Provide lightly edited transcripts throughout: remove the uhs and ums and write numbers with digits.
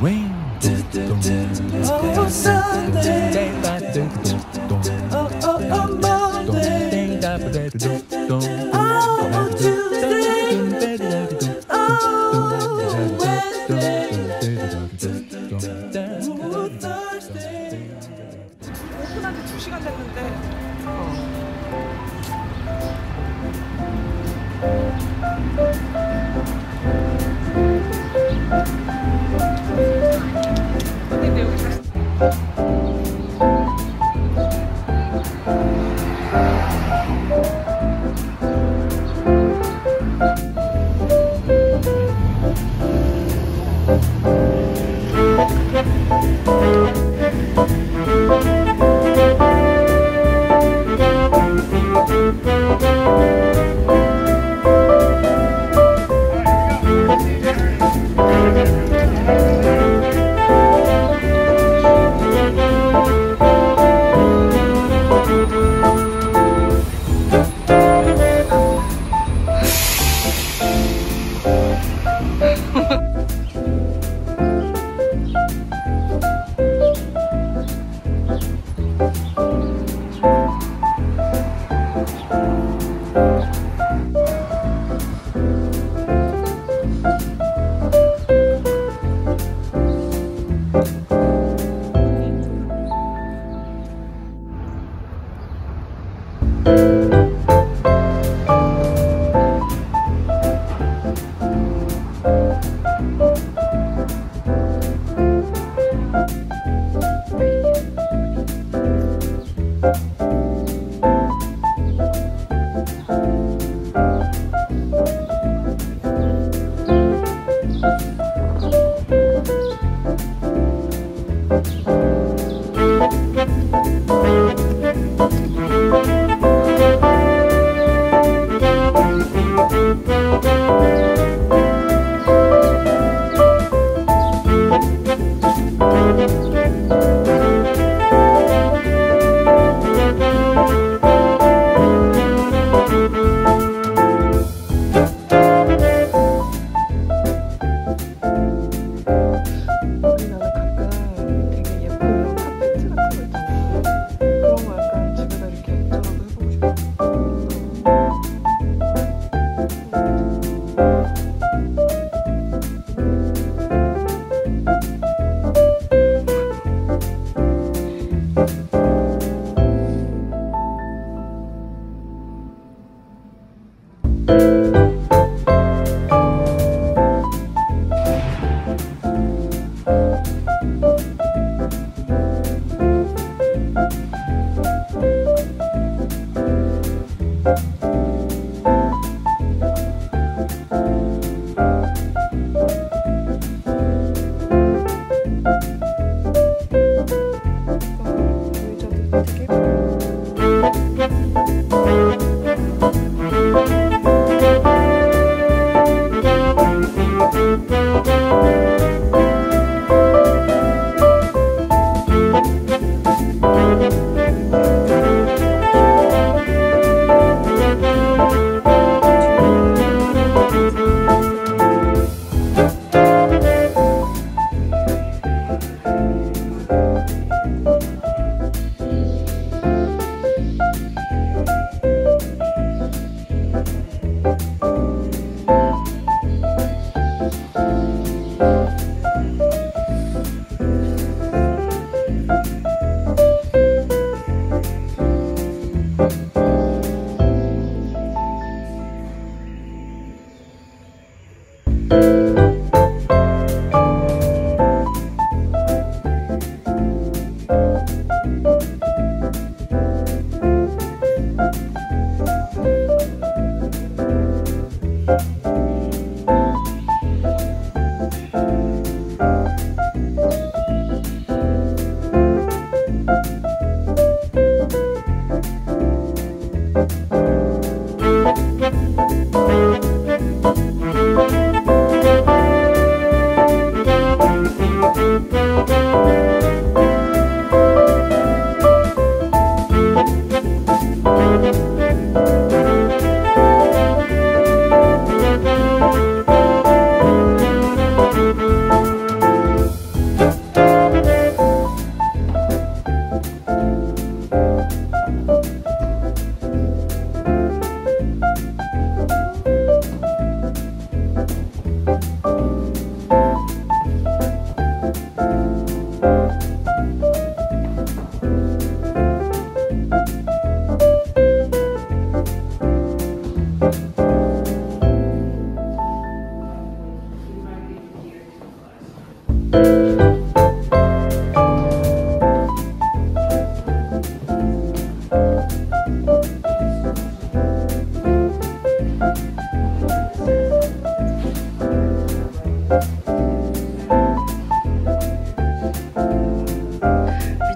rain. Oh, Sunday. Oh, Monday. Oh, Tuesday. Oh, Thursday. 오픈한지 2시간 됐는데.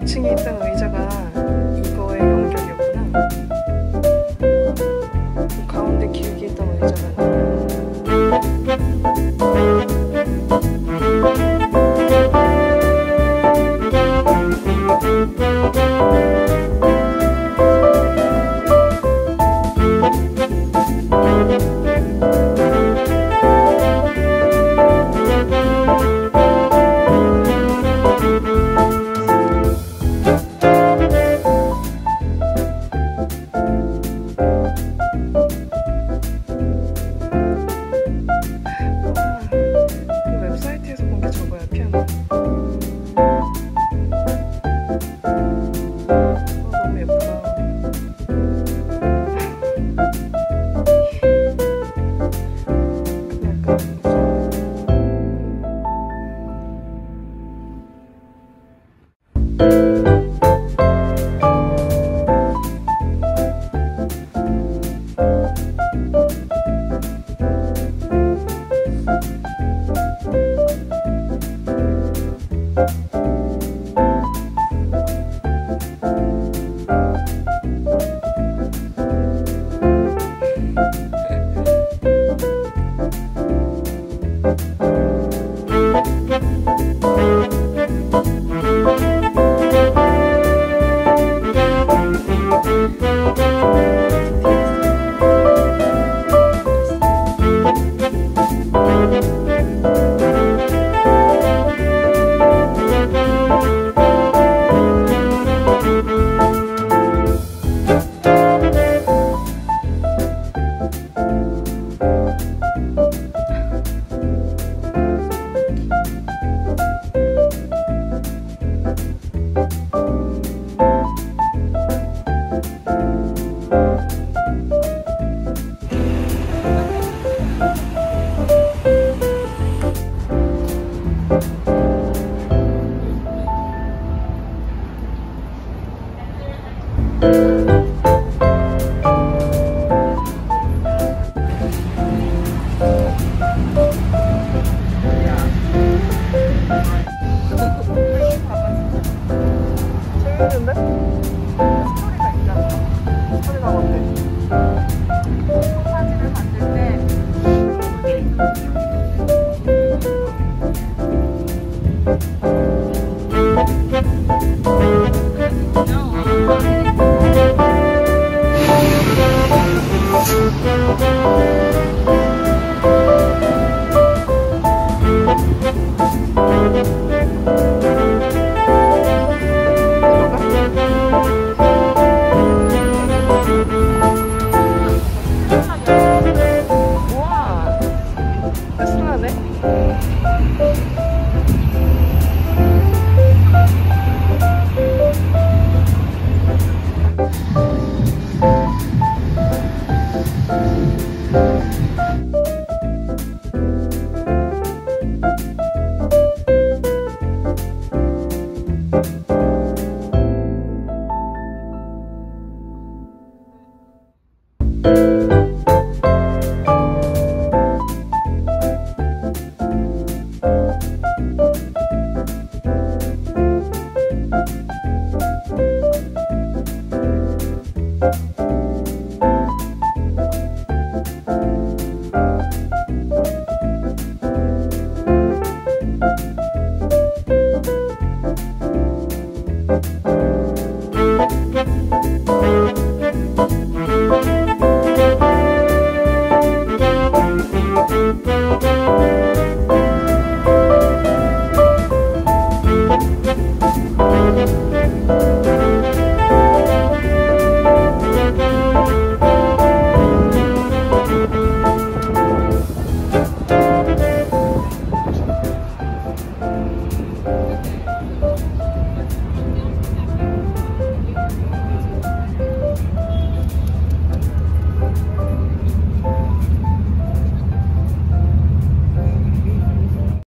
위층에 있던 의자가 이거에 연결이었구나. 그 가운데 길게 있던 의자가